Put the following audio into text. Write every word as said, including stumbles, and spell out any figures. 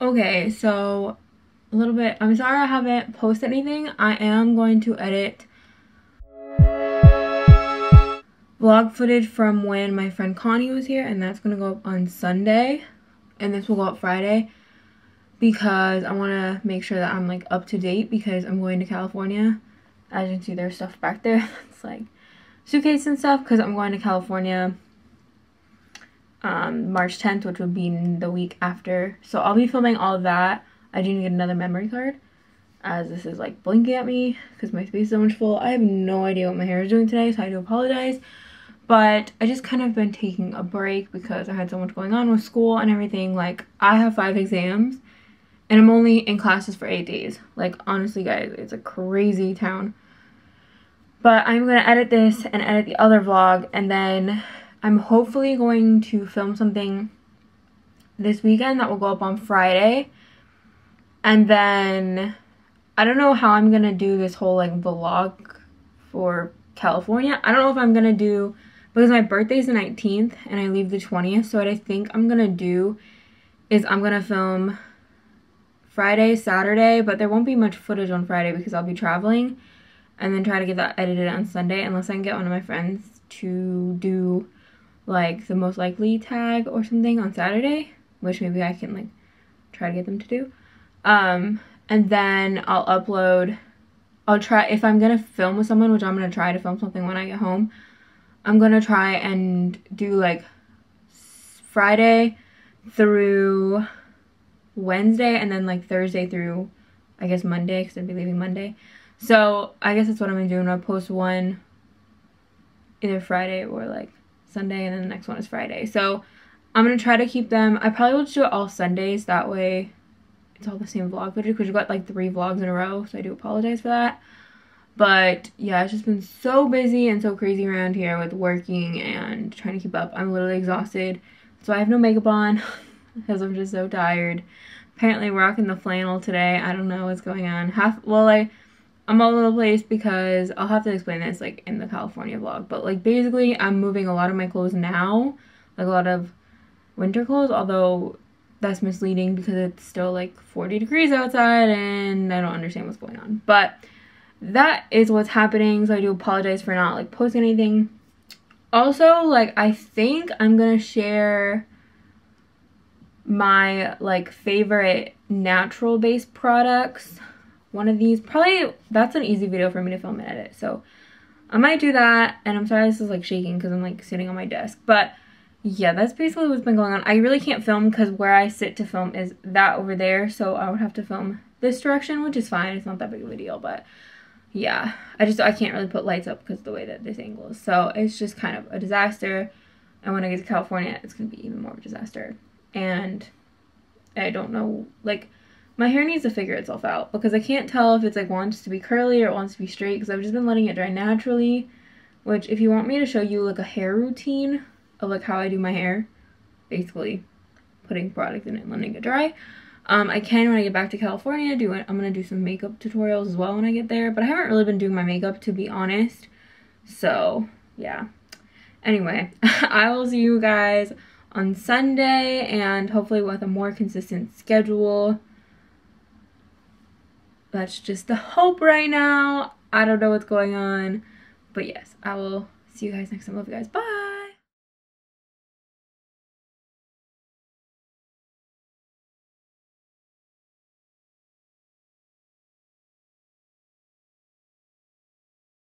Okay, so a little bit, I'm sorry I haven't posted anything. I am going to edit vlog footage from when my friend Connie was here, and that's going to go up on Sunday, and this will go up Friday, because I want to make sure that I'm like up to date, because I'm going to California. As you can see, there's stuff back there. It's like suitcase and stuff, because I'm going to California um March tenth, which would be the week after, so I'll be filming all of that. I do need another memory card, as this is like blinking at me because my space is so much full. I have no idea what my hair is doing today, so I do apologize, but I just kind of been taking a break because I had so much going on with school and everything. Like, I have five exams and I'm only in classes for eight days. Like, honestly guys, it's a crazy town. But I'm gonna edit this and edit the other vlog, and then I'm hopefully going to film something this weekend that will go up on Friday. And then I don't know how I'm gonna do this whole like vlog for California. I don't know if I'm gonna do, because my birthday is the nineteenth and I leave the twentieth. So what I think I'm gonna do is I'm gonna film Friday, Saturday, but there won't be much footage on Friday because I'll be traveling, and then try to get that edited on Sunday, unless I can get one of my friends to do like the most likely tag or something on Saturday, which maybe I can like try to get them to do. Um, and then I'll upload, I'll try, if I'm gonna film with someone, which I'm gonna try to film something when I get home, I'm gonna try and do like Friday through Wednesday, and then like Thursday through I guess Monday, because I'd be leaving Monday. So I guess that's what I'm gonna do, and I'll post one either Friday or like Sunday, and then the next one is Friday. So I'm gonna try to keep them, I probably will just do it all Sundays, that way it's all the same vlog footage, because we've got like three vlogs in a row, so I do apologize for that. But yeah, it's just been so busy and so crazy around here with working and trying to keep up. I'm literally exhausted, so I have no makeup on because I'm just so tired. Apparently we're rocking the flannel today, I don't know what's going on. Half, well, I, I'm all over the place because I'll have to explain this like in the California vlog, but like basically I'm moving a lot of my clothes now, like a lot of winter clothes, although that's misleading because it's still like forty degrees outside and I don't understand what's going on. But that is what's happening, so I do apologize for not like posting anything. Also, like, I think I'm gonna share my like favorite natural based products one of these, probably. That's an easy video for me to film and edit, so I might do that. And I'm sorry this is like shaking because I'm like sitting on my desk, but yeah, that's basically what's been going on. I really can't film because where I sit to film is that over there, so I would have to film this direction, which is fine, it's not that big of a deal. But yeah, I just I can't really put lights up because of the way that this angle is, so it's just kind of a disaster. And when I get to California, it's gonna be even more of a disaster. And I don't know, like, my hair needs to figure itself out because I can't tell if it's like wants to be curly or wants to be straight, because I've just been letting it dry naturally. Which, if you want me to show you like a hair routine of like how I do my hair, basically putting product in it and letting it dry, um I can when I get back to California. Do it. I'm gonna do some makeup tutorials as well when I get there, but I haven't really been doing my makeup, to be honest. So yeah, anyway, I will see you guys on Sunday, and hopefully with a more consistent schedule. That's just the hope right now. I don't know what's going on, but yes, I will see you guys next time. Love you guys, bye.